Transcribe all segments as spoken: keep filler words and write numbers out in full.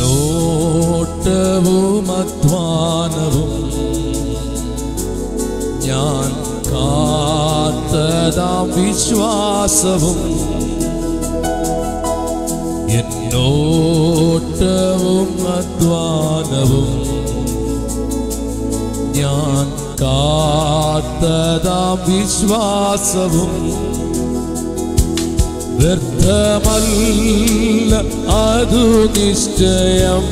നോട്ടവും അധ്വാനവും ഞാൻ കാത്തതാം വിശ്വാസവും എന്നോട്ടവും അധ്വാനവും ഞാൻ കാത്തതാം വിശ്വാസവും വ്യർത്ഥമല്ല അതു നിശ്ചയം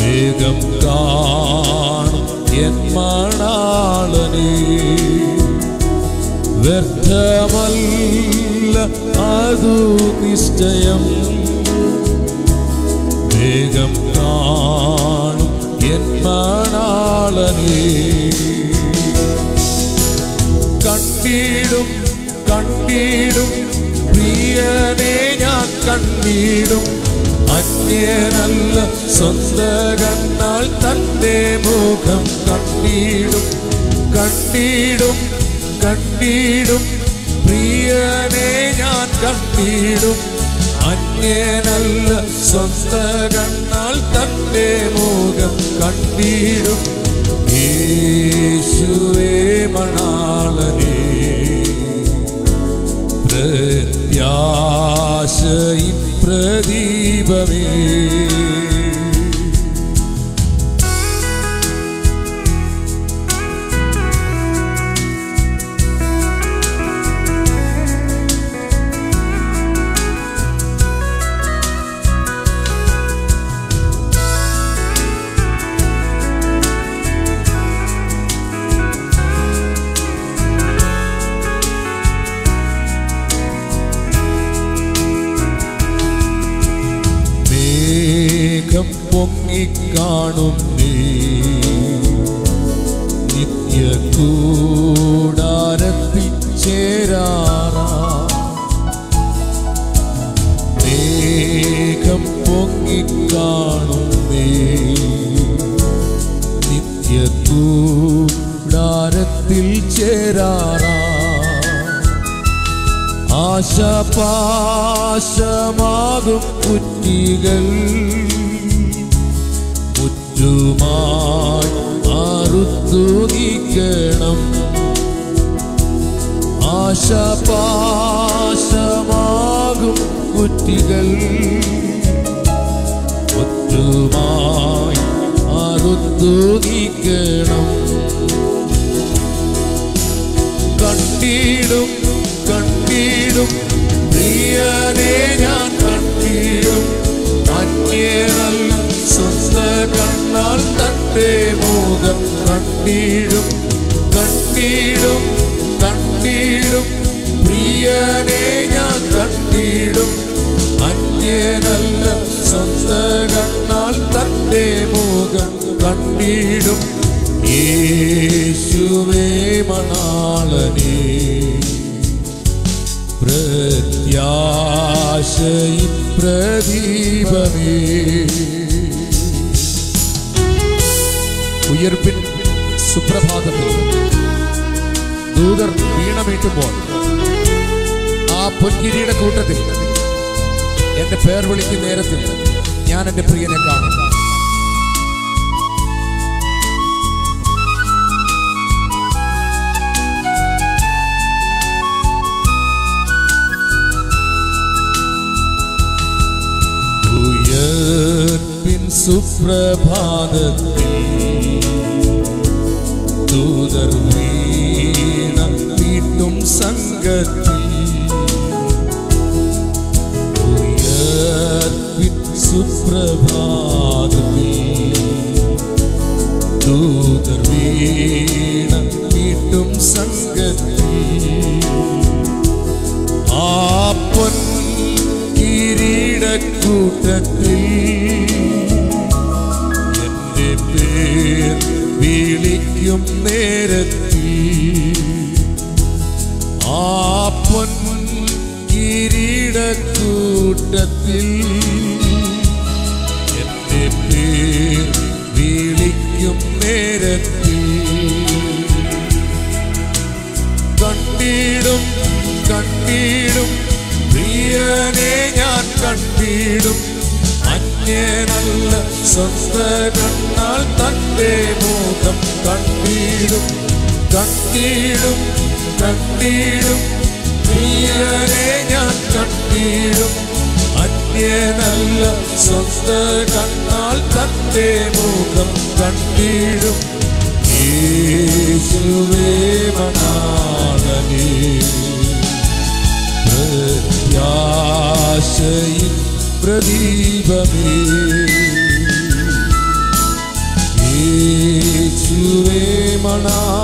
വേഗം കാണും എൻ മണാളനെ വ്യർത്ഥമല്ല അതു നിശ്ചയം വേഗം കാണും എൻ മണാളനെ കണ്ടിടും കണ്ടിടും പ്രിയനെ ഞാൻ കണ്ടിടും അന്യനല്ല സ്വന്തകന്നാൽ തന്റെ മുഖം കണ്ടിടും കണ്ടിടും കണ്ടിടും പ്രിയനെ ഞാൻ കണ്ടിടും അന്യനല്ല സ്വന്തകന്നാൽ തന്റെ മുഖം കണ്ടിടും യേശുവേ മണാളനെ പ്രത്യാശ പ്രദീപമേ പൊങ്ങിക്കാണും നീ നിത്യ കൂടാരത്തിൽ ചേരാറാ മേഘം പൊങ്ങിക്കാണും നീ നിത്യ കൂടാരത്തിൽ ചേരാറാ ആശപാശമാകും കുറ്റികൾ മായി അറുത്തു നീക്കണം ആശപാശമാകും കുറ്റികൾ ഒറ്റുമായി അറുത്തു നീക്കണം കണ്ടിടും കണ്ടിടും പ്രിയനെ ഞാൻ കണ്ടിടും അന്യനല്ല സ്വന്തകന്നാൽ തന്റെ മുഖം കണ്ടിടും കണ്ടിടും കണ്ടിടും പ്രിയനെ ഞാൻ കണ്ടിടും അന്യനല്ല സ്വന്തകന്നാൽ തന്റെ മുഖം കണ്ടിടും യേശുവേ മണാളനെ പ്രത്യാശ പ്രദീപമേ ഉയർപ്പിൻ സുപ്രഭാതത്തിൽ ദൂതർ വീണമീട്ടുമ്പോൾ ആ പൊൻകിരീട കൂട്ടത്തിൽ എന്റെ പേർ വിളിക്കുന്ന നേരത്തിൽ ഞാൻ എന്റെ പ്രിയനെ കാണും. ഉയർപ്പിൻ സുപ്രഭാതത്തിൽ ദൂതർ വീണമീട്ടും സംഗതി ഉയർപ്പിൻ സുപ്രഭാതത്തിൽ ദൂതർ വീണമീട്ടും സംഗതി ആ പൊൻകിരീടക്കൂട്ടത്തിൽ എന്റെ പേർ വിളിക്കും നേരത്തിൽ ആ പൊൻകിരീടക്കൂട്ടത്തിൽ എന്റെ പേർ വിളിക്കും നേരത്തിൽ കണ്ടിടും കണ്ടിടും പ്രിയനെ ഞാൻ കണ്ടിടും പ്രത്യാശയിൽ പ്രദീപമേ യേശുവേ മണാളൻ.